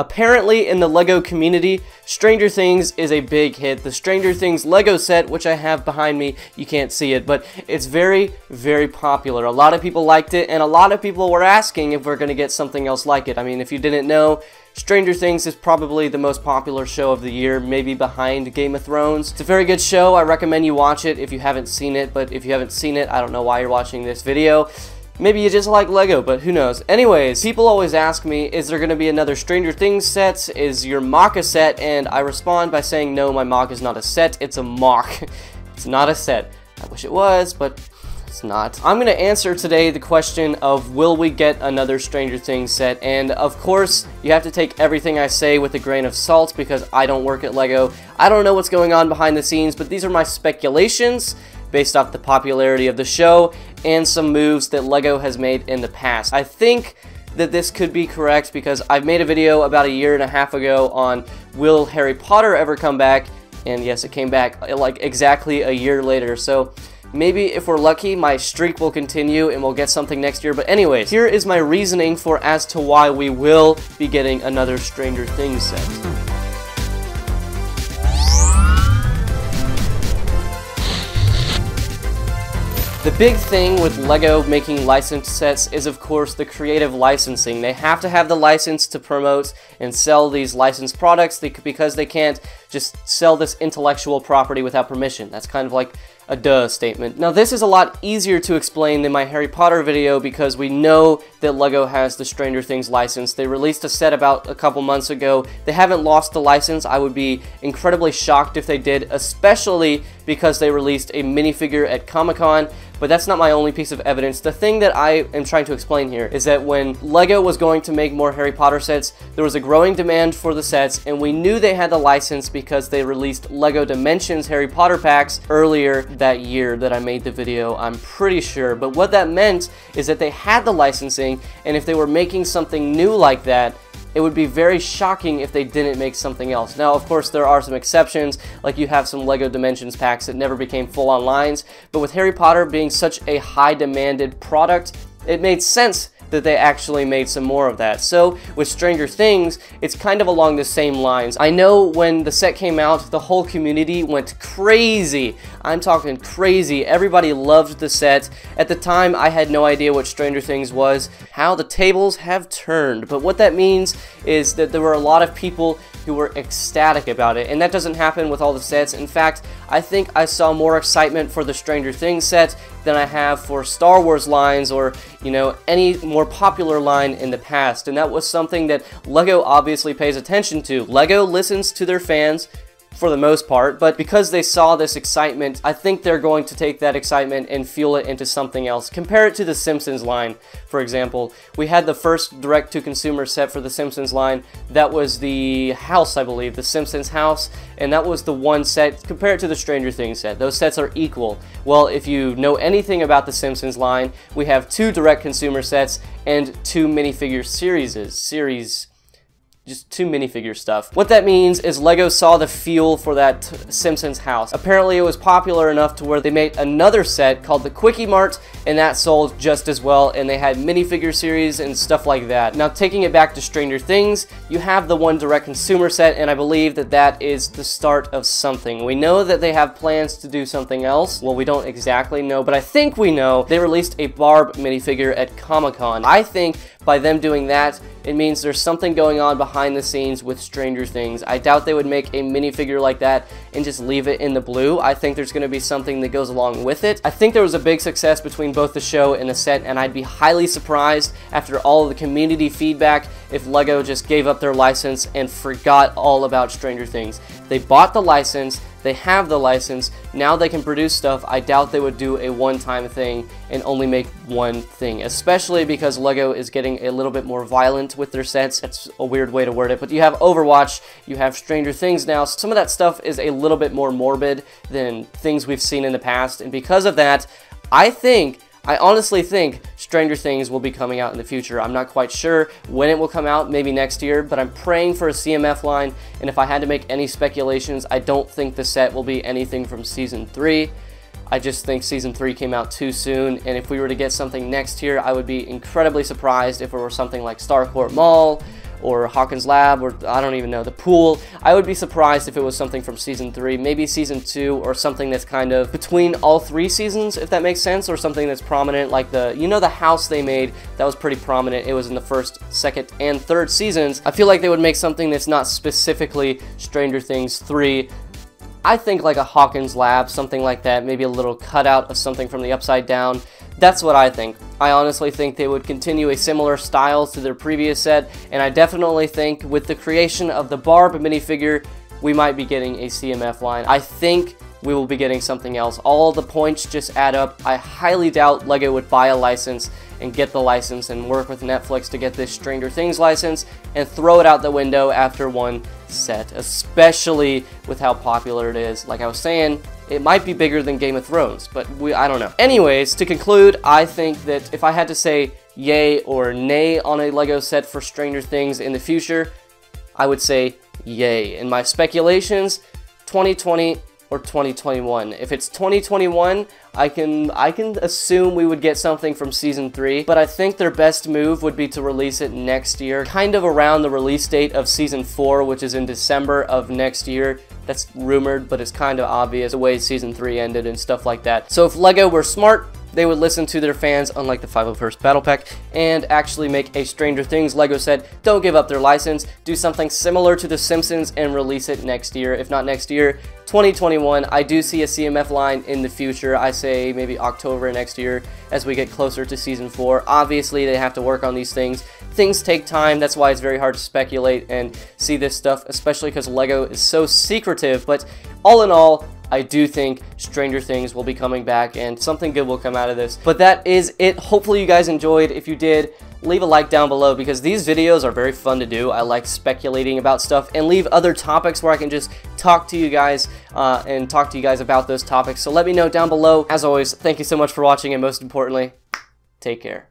Apparently in the LEGO community, Stranger Things is a big hit. The Stranger Things LEGO set, which I have behind me, you can't see it, but it's very, very popular. A lot of people liked it, and a lot of people were asking if we're going to get something else like it. I mean, if you didn't know, Stranger Things is probably the most popular show of the year, maybe behind Game of Thrones. It's a very good show. I recommend you watch it if you haven't seen it, but if you haven't seen it, I don't know why you're watching this video. Maybe you just like LEGO, but who knows. Anyways, people always ask me, is there going to be another Stranger Things set? Is your MOC a set? And I respond by saying, no, my MOC is not a set, it's a MOC. It's not a set. I wish it was, but it's not. I'm going to answer today the question of, will we get another Stranger Things set? And of course, you have to take everything I say with a grain of salt because I don't work at LEGO. I don't know what's going on behind the scenes, but these are my speculations based off the popularity of the show and some moves that LEGO has made in the past. I think that this could be correct because I've made a video about 1.5 years ago on, will Harry Potter ever come back? And yes, it came back like exactly 1 year later. So maybe if we're lucky, my streak will continue and we'll get something next year. But anyways, here is my reasoning for as to why we will be getting another Stranger Things set. The big thing with LEGO making licensed sets is, of course, the creative licensing. They have to have the license to promote and sell these licensed products because they can't just sell this intellectual property without permission. That's kind of like a duh statement. Now, this is a lot easier to explain than my Harry Potter video because we know that LEGO has the Stranger Things license. They released a set about a couple months ago. They haven't lost the license. I would be incredibly shocked if they did, especially because they released a minifigure at Comic-Con. But that's not my only piece of evidence. The thing that I am trying to explain here is that when LEGO was going to make more Harry Potter sets, there was a growing demand for the sets, and we knew they had the license because they released Lego Dimensions Harry Potter packs earlier that year that I made the video, I'm pretty sure. But what that meant is that they had the licensing, and if they were making something new like that, it would be very shocking if they didn't make something else. Now, of course, there are some exceptions, like you have some Lego Dimensions packs that never became full-on lines, but with Harry Potter being such a high-demanded product, it made sense that they actually made some more of that. So with Stranger Things, it's kind of along the same lines. I know when the set came out, the whole community went crazy. I'm talking crazy. Everybody loved the set. At the time, I had no idea what Stranger Things was. How the tables have turned. But what that means is that there were a lot of people who were ecstatic about it, and that doesn't happen with all the sets. In fact, I think I saw more excitement for the Stranger Things set than I have for Star Wars lines or, you know, any more popular line in the past, and that was something that LEGO obviously pays attention to. LEGO listens to their fans for the most part, but because they saw this excitement, I think they're going to take that excitement and fuel it into something else. Compare it to the Simpsons line, for example. We had the first direct-to-consumer set for the Simpsons line. That was the house, I believe, the Simpsons house, and that was the one set. Compare it to the Stranger Things set. Those sets are equal. Well, if you know anything about the Simpsons line, we have 2 direct-consumer sets and 2 minifigure series. Just 2 minifigure stuff. What that means is LEGO saw the feel for that Simpsons house. Apparently it was popular enough to where they made another set called the Quickie Mart, and that sold just as well, and they had minifigure series and stuff like that. Now taking it back to Stranger Things, you have the one direct consumer set, and I believe that that is the start of something. We know that they have plans to do something else. Well, we don't exactly know, but I think we know. They released a Barb minifigure at Comic-Con. I think by them doing that, it means there's something going on behind the scenes with Stranger Things. I doubt they would make a minifigure like that and just leave it in the blue. I think there's going to be something that goes along with it. I think there was a big success between both the show and the set, and I'd be highly surprised after all of the community feedback if LEGO just gave up their license and forgot all about Stranger Things. They bought the license, they have the license, now they can produce stuff. I doubt they would do a one-time thing and only make one thing, especially because LEGO is getting a little bit more violent with their sets. That's a weird way to word it, but you have Overwatch, you have Stranger Things now. Some of that stuff is a little bit more morbid than things we've seen in the past, and because of that, I honestly think Stranger Things will be coming out in the future. I'm not quite sure when it will come out, maybe next year, but I'm praying for a CMF line, and if I had to make any speculations, I don't think the set will be anything from Season 3. I just think Season 3 came out too soon, and if we were to get something next year, I would be incredibly surprised if it were something like Starcourt Mall, or Hawkins Lab, or I don't even know, the pool. I would be surprised if it was something from season 3, maybe season 2, or something that's kind of between all 3 seasons, if that makes sense, or something that's prominent, like the, you know, the house they made, that was pretty prominent. It was in the first, second, and third seasons. I feel like they would make something that's not specifically Stranger Things 3. I think like a Hawkins Lab, something like that, maybe a little cutout of something from the Upside Down. That's what I think. I honestly think they would continue a similar style to their previous set, and I definitely think with the creation of the Barb minifigure, we might be getting a CMF line. I think we will be getting something else. All the points just add up. I highly doubt LEGO would buy a license and get the license and work with Netflix to get this Stranger Things license and throw it out the window after one set, especially with how popular it is. Like I was saying, it might be bigger than Game of Thrones, but I don't know. Anyways, to conclude, I think that if I had to say yay or nay on a LEGO set for Stranger Things in the future, I would say yay. In my speculations, 2020 or 2021. If it's 2021, I can assume we would get something from season 3, but I think their best move would be to release it next year, kind of around the release date of season 4, which is in December of next year. That's rumored, but it's kind of obvious the way season 3 ended and stuff like that. So if LEGO were smart, they would listen to their fans, unlike the 501st Battle Pack, and actually make a Stranger Things LEGO set. Don't give up their license. Do something similar to The Simpsons and release it next year. If not next year, 2021. I do see a CMF line in the future. I say maybe October next year as we get closer to season 4. Obviously, they have to work on these things. Things take time. That's why it's very hard to speculate and see this stuff, especially because LEGO is so secretive. But all in all, I do think Stranger Things will be coming back and something good will come out of this. But that is it. Hopefully you guys enjoyed. If you did, leave a like down below because these videos are very fun to do. I like speculating about stuff and leave other topics where I can just talk to you guys and talk to you guys about those topics. So let me know down below. As always, thank you so much for watching and most importantly, take care.